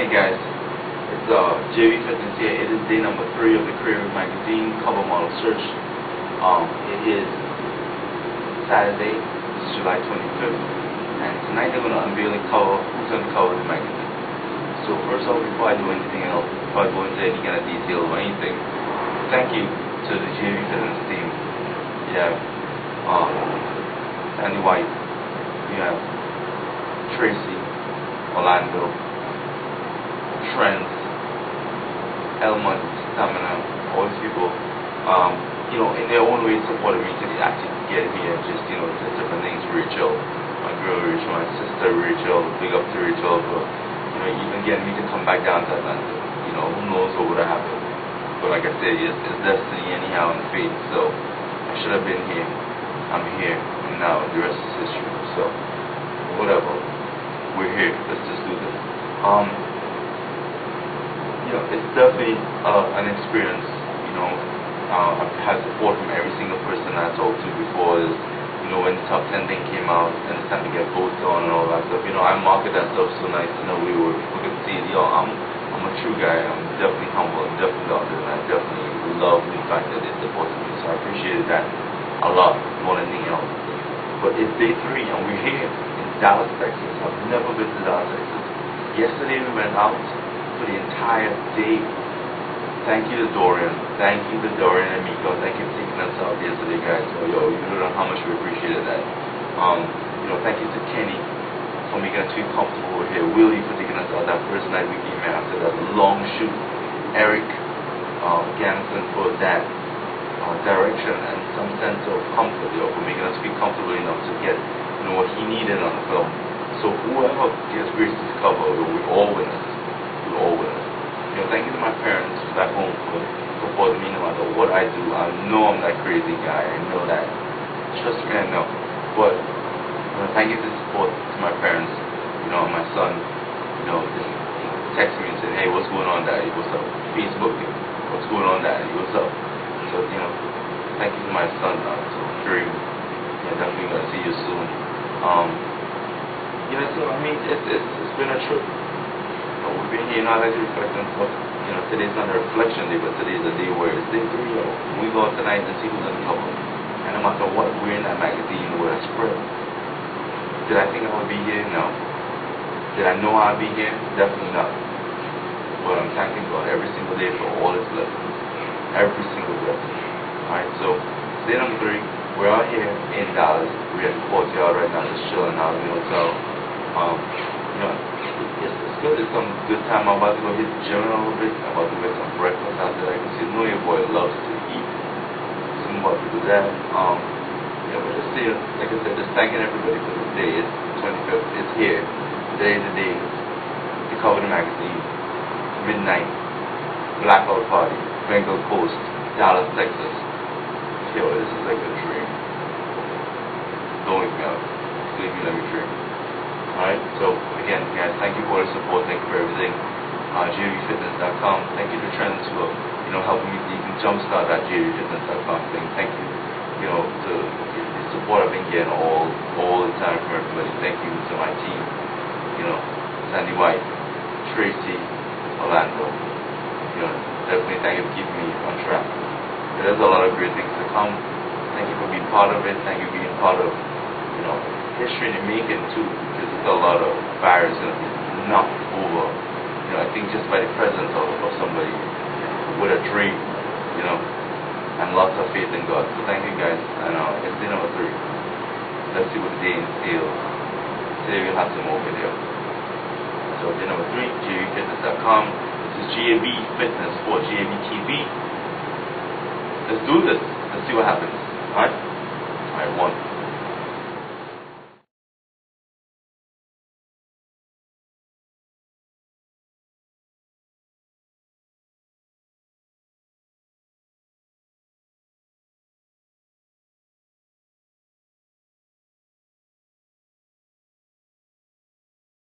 Hey guys, it's JV Fitness here. It is day number 3 of the Krave magazine cover model search. It is Saturday, it's July 25th, and tonight they're going to unveil the cover, who's going to cover the magazine. So first off, before I do anything else, before I go into any kind of detail or anything, thank you to the JV Fitness team. You have Sandy White, you have Tracy Orlando, Trends, Elmont, Stamina, all these people, you know, in their own way supported me to actually get here. Just, you know, different things. Rachel, my girl Rachel, my sister Rachel, big up to Rachel for, you know, even getting me to come back down to Atlanta. You know, who knows what would have happened. But like I said, it's destiny anyhow and fate. So I should have been here. I'm here, and now the rest is history. So whatever, we're here. Let's just do this. You know, it's definitely an experience. You know, I've had support from every single person I talked to before. Is, you know, when the top 10 thing came out and it's time to get votes on and all that stuff. You know, I market that stuff so nice. You know, we could see, yo, I'm a true guy. I'm definitely humble. I'm definitely honest, and I definitely love the fact that they supported me. So I appreciated that a lot more than anything else. But it's day 3 and we're here in Dallas, Texas. I've never been to Dallas, Texas. Yesterday we went out for the entire day. Thank you to Dorian. Thank you to Dorian and Miko. Thank you for taking us out yesterday, guys. So, yo, you don't know how much we appreciated that. You know, thank you to Kenny for making us feel comfortable over here. Willie for taking us out that first night we came after that long shoot. Eric Ganson for that direction and some sense of comfort, yo, for making us feel comfortable enough to get, you know, what he needed on the film. So whoever gets graced to cover, we're all winners. You know, thank you to my parents back home for supporting me no matter what I do. I know I'm that crazy guy. I know that. Trust me, I know. But you know, thank you to support to my parents. You know, my son, you know, just text me and said, hey, what's going on, Daddy? What's up? Facebook, what's going on, Daddy? What's up? So, you know, thank you to my son. So, Dream, yeah, definitely gonna see you soon. You know, so I mean, it's been a trip. We've been here, not as a reflection, but you know, today's not a reflection day, but today's a day where it's day 3. We go out tonight and see who's on cover. And no matter what, we're in that magazine, we're a spread. Did I think I would be here? No. Did I know I'd be here? Definitely not. But I'm thanking God every single day for all His blessings. Every single blessing. Alright, so day number 3, we're out here in Dallas. We're at the courtyard right now, just chilling out in the hotel. You know, it's good, it's some good time. I'm about to go hit the gym a little bit. I'm about to get some breakfast out there. I can see, you know, your boy loves to eat. So I'm about to do that. You know, but just see, like I said, just thanking everybody for this day. It's the 25th. It's here. Today is the day. The cover of the magazine. Midnight. Blackout party. Bengal Coast. Dallas, Texas. Yo, this is like a dream. Don't wake me up. Leave me, let me dream. Alright, so again, guys, thank you for the support, thank you for everything. JVFitness.com, thank you to Trends for, you know, helping me even jumpstart that JVFitness.com thing. Thank you, you know, to the support I've been getting all the time from everybody. Thank you to my team, you know, Sandy White, Tracy Orlando. You know, definitely thank you for keeping me on track. There's a lot of great things to come. Thank you for being part of it. Thank you for being part of, you know, history in the making too, because there's a lot of fires that have been knocked over. You know, I think just by the presence of somebody with a dream, you know, and lots of faith in God. So thank you guys. And it's day number 3. Let's see what the day entails. Today we'll have some more video. So day number 3, GAVfitness.com. This is GAV Fitness for GAV TV. Let's do this. Let's see what happens. Alright?